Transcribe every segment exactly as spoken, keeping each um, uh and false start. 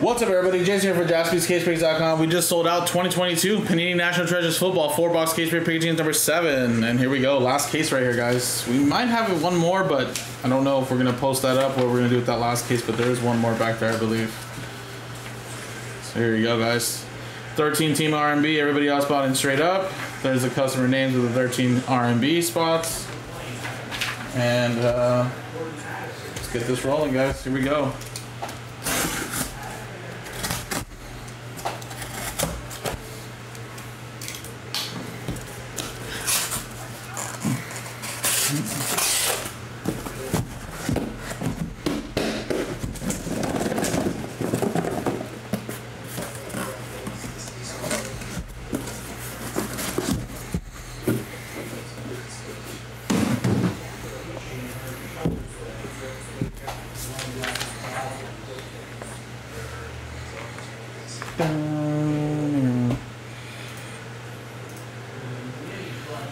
What's up, everybody? Jason here for Jaspys Case Breaks dot com. We just sold out twenty twenty-two Panini National Treasures Football four box case break packaging number seven. And here we go. Last case right here, guys. We might have one more, but I don't know if we're going to post that up or what we're going to do with that last case. But there is one more back there, I believe. So here you go, guys. thirteen team R M B. Everybody else bought in straight up. There's the customer names of the thirteen R M B spots. And uh, let's get this rolling, guys. Here we go.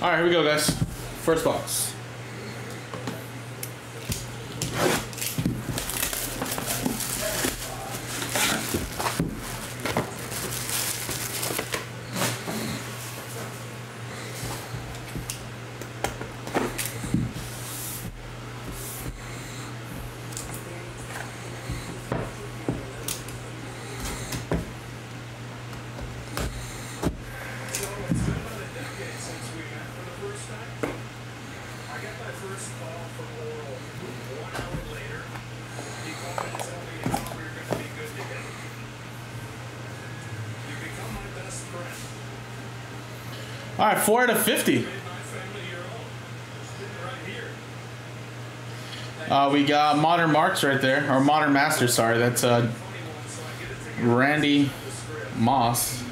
All right, here we go, guys. First box. All right, four out of fifty. Uh, we got Modern Marks right there, or Modern Masters, sorry. That's uh, Randy Moss,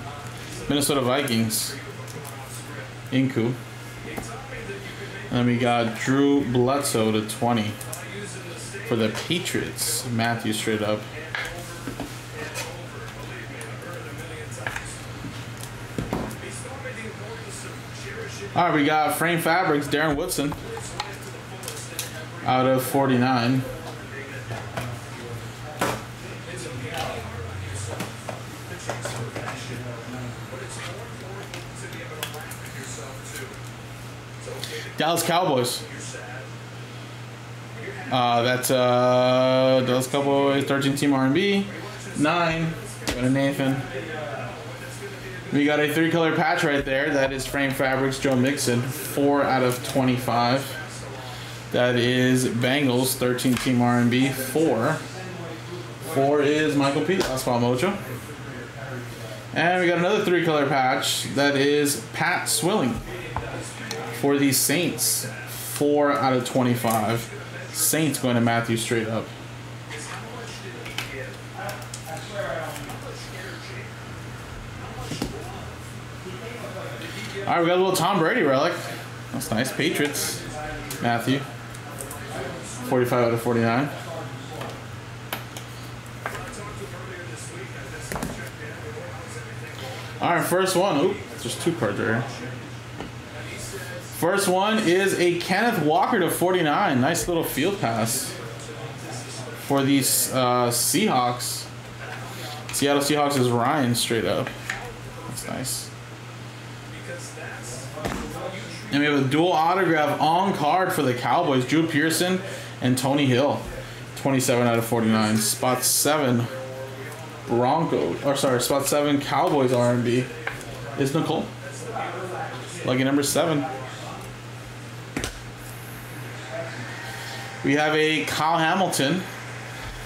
Minnesota Vikings, Inku. And we got Drew Bledsoe to twenty for the Patriots. Matthew straight up. All right, we got Frame Fabrics, Darren Woodson, out of forty-nine. Dallas Cowboys. Uh, that's uh, Dallas Cowboys, thirteen team R and B, nine. Go to Nathan. We got a three-color patch right there. That is Frame Fabrics, Joe Mixon, four out of twenty-five. That is Bengals, thirteen team R and B, four. four is Michael P. Last spot, Mojo. And we got another three-color patch. That is Pat Swilling for the Saints, four out of twenty-five. Saints going to Matthew straight up. All right, we got a little Tom Brady relic. That's nice. Patriots. Matthew. forty-five out of forty-nine. All right, first one. Oop, there's two cards right here. First one is a Kenneth Walker to forty-nine. Nice little field pass for these uh, Seahawks. Seattle Seahawks is Ryan straight up. That's nice. And we have a dual autograph on card for the Cowboys, Drew Pearson and Tony Hill, twenty-seven out of forty-nine. Spot seven, Broncos, or sorry, spot seven, Cowboys R and B is Nicole. Lucky number seven. We have a Kyle Hamilton,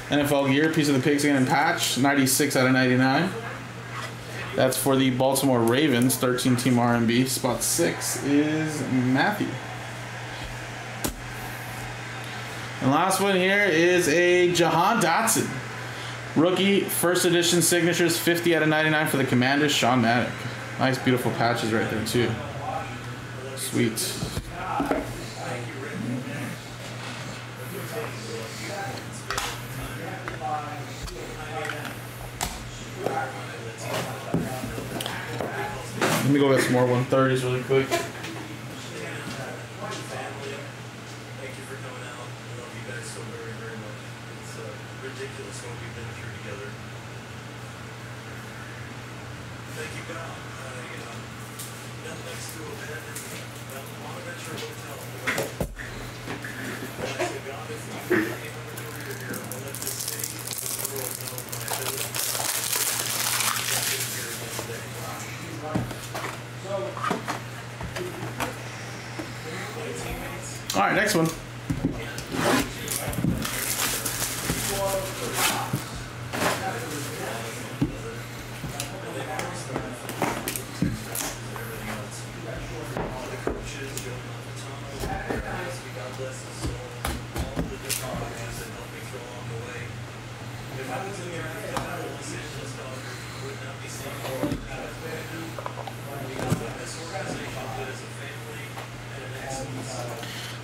N F L gear, piece of the pigskin and patch, ninety-six out of ninety-nine. That's for the Baltimore Ravens, thirteen team R and B. Spot six is Matthew. And last one here is a Jahan Dotson. Rookie, first edition signatures, fifty out of ninety-nine for the Commanders, Sean Maddock. Nice, beautiful patches right there, too. Sweet. Let me go get some more one thirties really quick. All right, next one.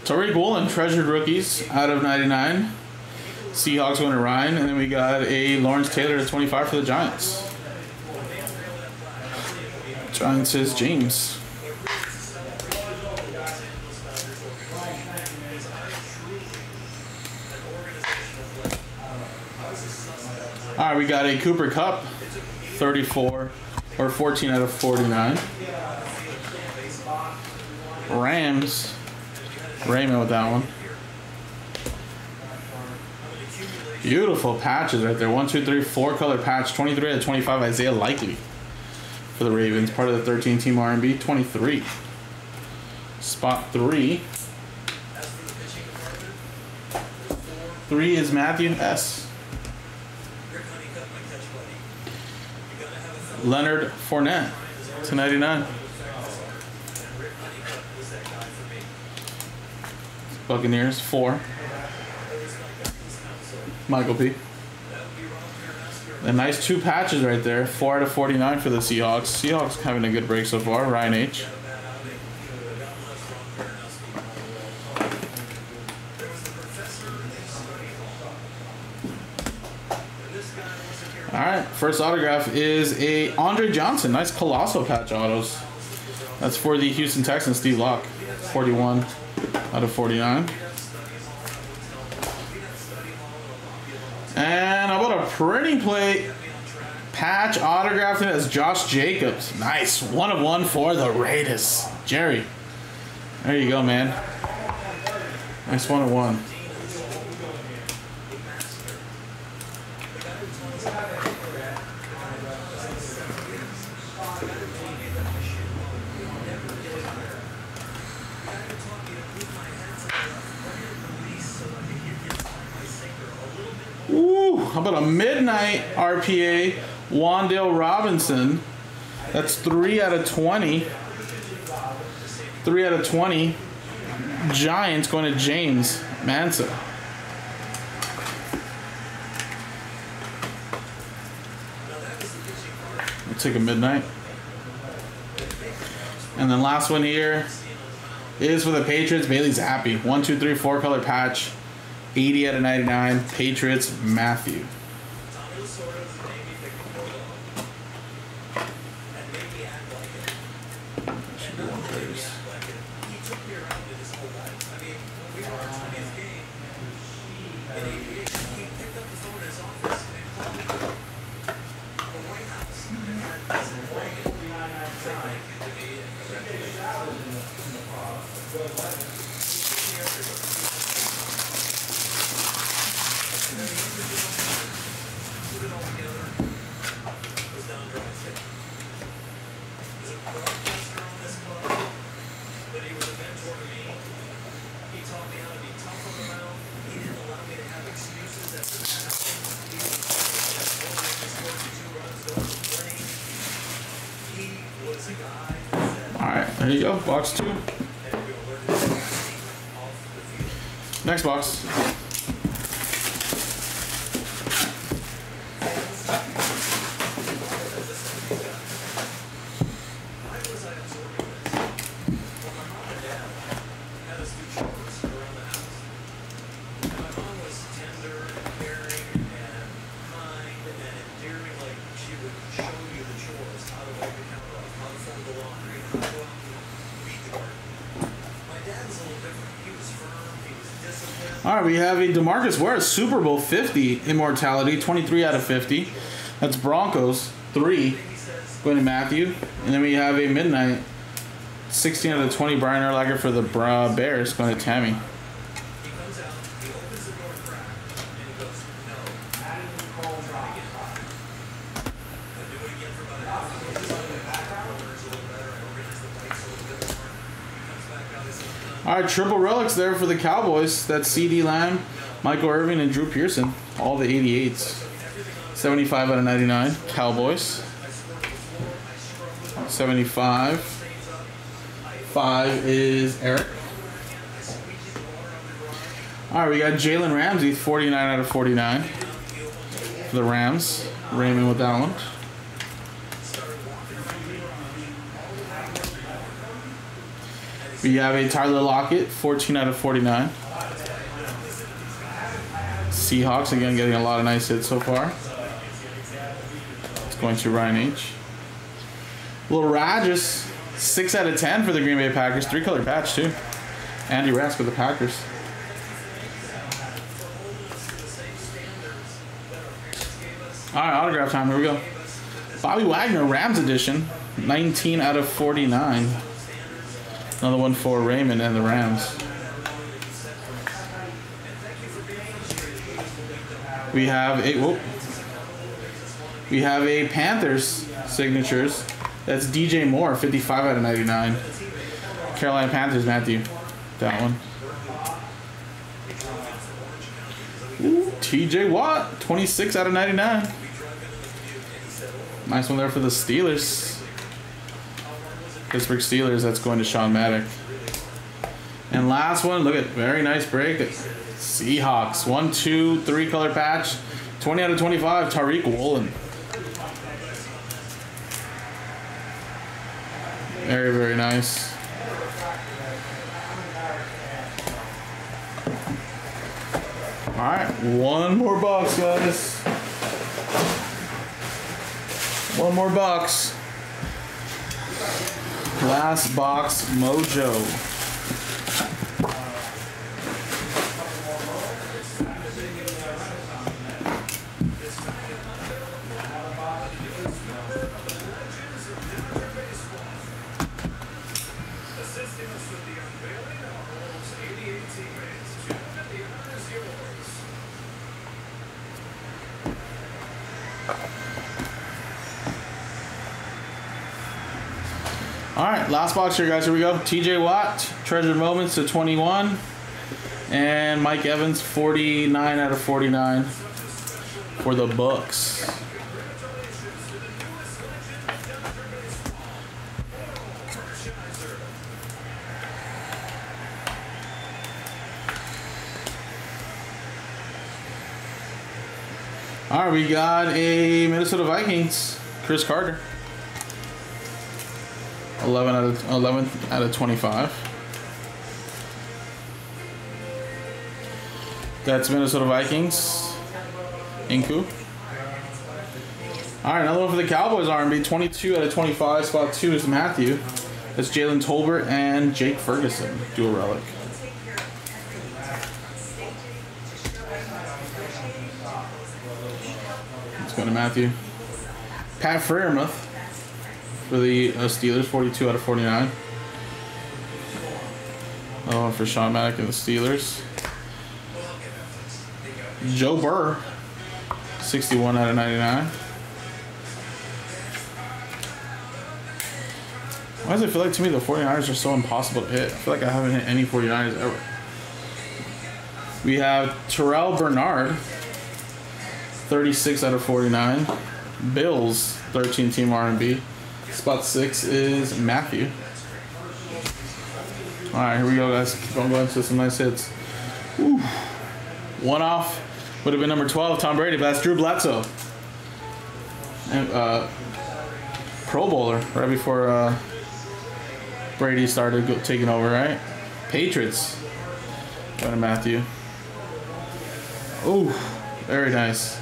Tariq Woolen, Treasured Rookies, out of ninety-nine. Seahawks winner Ryan. And then we got a Lawrence Taylor to twenty-five for the Giants. Giants is James. All right, we got a Cooper Cup, thirty-four, or fourteen out of forty-nine. Rams. Raymond with that one. Beautiful patches right there. One, two, three, four color patch. twenty-three out of twenty-five. Isaiah Likely for the Ravens. Part of the thirteen team R and B. twenty-three. Spot three. Three is Matthew S. Leonard Fournette to ninety-nine. Buccaneers, four. Michael P. A nice two patches right there. Four out of forty-nine for the Seahawks. Seahawks having a good break so far. Ryan H. All right, first autograph is a Andre Johnson. Nice colossal patch autos. That's for the Houston Texans. Steve Locke, forty-one. Out of forty-nine. And how about a printing plate patch autographed in as Josh Jacobs. Nice. One of one for the Raiders. Jerry. There you go, man. Nice one of one. How about a midnight R P A Wandale Robinson? That's three out of twenty. Three out of twenty. Giants going to James Mansa. We'll take a midnight. And then last one here is for the Patriots. Bailey Zappi. One, two, three, four color patch. eighty out of ninety-nine, Patriots, Matthew. Alright, there you go, box two. Next box. All right, we have a DeMarcus Ware Super Bowl fifty Immortality, twenty-three out of fifty. That's Broncos. three going to Matthew. And then we have a midnight. sixteen out of twenty, Brian Urlacher for the Bra Bears going to Tammy. All right, triple relics there for the Cowboys. That's C D Lamb, Michael Irving, and Drew Pearson. All the eighty-eights. seventy-five out of ninety-nine, Cowboys. seventy-five. Five is Eric. All right, we got Jalen Ramsey, forty-nine out of forty-nine. For the Rams. Raymond with that one. We have a Tyler Lockett, fourteen out of forty-nine. Seahawks, again, getting a lot of nice hits so far. It's going to Ryan H. Lil Rajas, six out of ten for the Green Bay Packers. Three-color patch, too. Andy Rask with the Packers. All right, autograph time. Here we go. Bobby Wagner, Rams edition, nineteen out of forty-nine. Another one for Raymond and the Rams. We have a whoop. We have a Panthers signatures. That's D J Moore, fifty-five out of ninety-nine. Carolina Panthers, Matthew. That one. Ooh, T J Watt, twenty-six out of ninety-nine. Nice one there for the Steelers. Pittsburgh Steelers, that's going to Sean Maddock. And last one, look at very nice break. Seahawks, one, two, three color patch, twenty out of twenty-five, Tariq Woolen. Very, very nice. All right, one more box, guys. One more box. Last box mojo. All right, last box here, guys. Here we go. T J Watt, Treasured Moments to twenty-one. And Mike Evans, forty-nine out of forty-nine for the Bucks. All right, we got a Minnesota Vikings, Chris Carter. eleven out of twenty-five. That's Minnesota Vikings. Inku. All right, another one for the Cowboys R and B. twenty-two out of twenty-five. Spot two is Matthew. That's Jalen Tolbert and Jake Ferguson. Dual relic. Let's go to Matthew. Pat Freiermuth. For the uh, Steelers, forty-two out of forty-nine. Another one for Sean Maddock and the Steelers. Joe Burr, sixty-one out of ninety-nine. Why does it feel like to me the forty-niners are so impossible to hit? I feel like I haven't hit any forty-niners ever. We have Terrell Bernard, thirty-six out of forty-nine. Bills, thirteen team R and B. Spot six is Matthew. All right, here we go, guys. Keep on going to some nice hits. Ooh. One off would have been number twelve, Tom Brady, but that's Drew Bledsoe. And, uh, Pro Bowler right before uh, Brady started go taking over, right? Patriots. Going to Matthew. Ooh, very nice.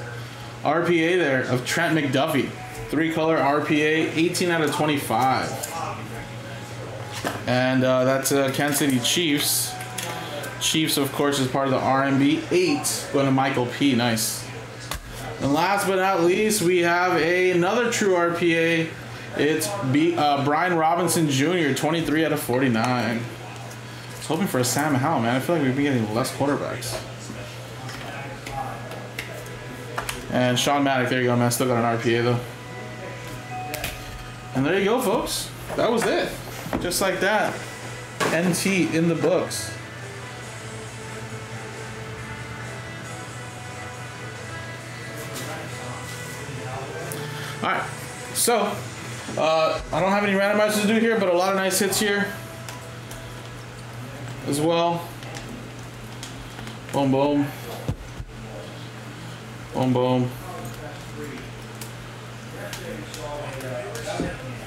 R P A there of Trent McDuffie. Three color R P A, eighteen out of twenty-five. And uh, that's uh, Kansas City Chiefs. Chiefs, of course, is part of the R and B eight. Going to Michael P. Nice. And last but not least, we have a, another true R P A. It's B, uh, Brian Robinson Junior, twenty-three out of forty-nine. I was hoping for a Sam Howell, man. I feel like we've been getting less quarterbacks. And Sean Maddock, there you go, man. Still got an R P A, though. And there you go, folks. That was it. Just like that. N T in the books. All right. So, uh, I don't have any randomizers to do here, but a lot of nice hits here as well. Boom, boom. Boom, boom.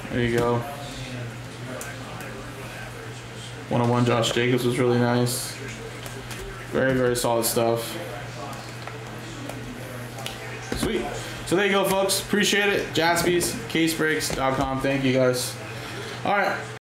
There you go. one oh one Josh Jacobs was really nice. Very, very solid stuff. Sweet. So there you go, folks. Appreciate it. Jaspys Case Breaks dot com. Thank you, guys. All right.